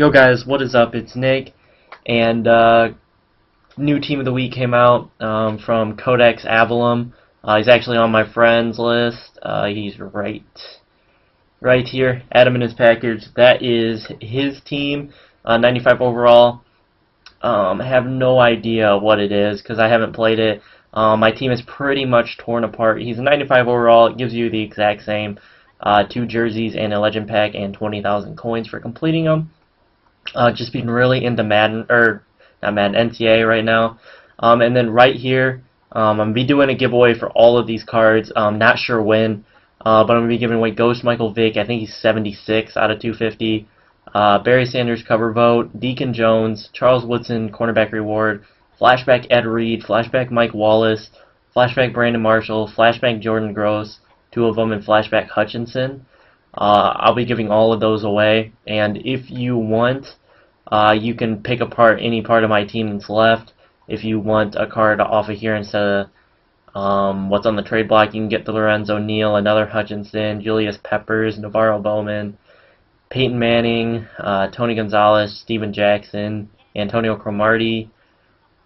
Yo guys, what is up? It's Nick, and new Team of the Week came out from Codex Avalum. He's actually on my friends list. He's right here. Adam and his package. That is his team, 95 overall. I have no idea what it is because I haven't played it. My team is pretty much torn apart. He's 95 overall. It gives you the exact same two jerseys and a legend pack and 20,000 coins for completing them. Just been really into Madden, or not Madden, NTA right now. And then right here, I'm going to be doing a giveaway for all of these cards. Not sure when, but I'm going to be giving away Ghost Michael Vick. I think he's 76 out of 250. Barry Sanders cover vote, Deacon Jones, Charles Woodson cornerback reward, flashback Ed Reed, flashback Mike Wallace, flashback Brandon Marshall, flashback Jordan Gross, two of them, and flashback Hutchinson. I'll be giving all of those away, and if you want, you can pick apart any part of my team that's left. If you want a card off of here instead of what's on the trade block, you can get the Lorenzo Neal, another Hutchinson, Julius Peppers, Navarro Bowman, Peyton Manning, Tony Gonzalez, Steven Jackson, Antonio Cromartie,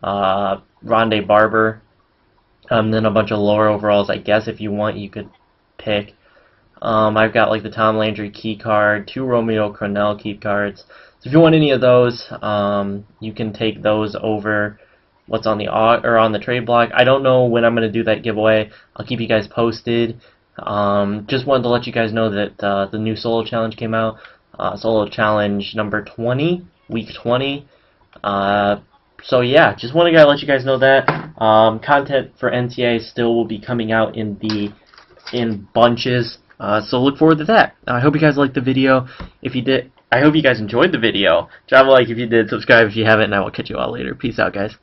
Rondé Barber, and then a bunch of lower overalls. I guess if you want, you could pick. I've got like the Tom Landry key card, two Romeo Cornell key cards. So if you want any of those, you can take those over what's on the trade block. I don't know when I'm going to do that giveaway. I'll keep you guys posted. Just wanted to let you guys know that the new solo challenge came out. Solo challenge number 20, week 20. So yeah, just wanted to let you guys know that content for NTA still will be coming out in bunches. So look forward to that. I hope you guys liked the video. If you did, I hope you guys enjoyed the video. Drop a like if you did, subscribe if you haven't, and I will catch you all later. Peace out, guys.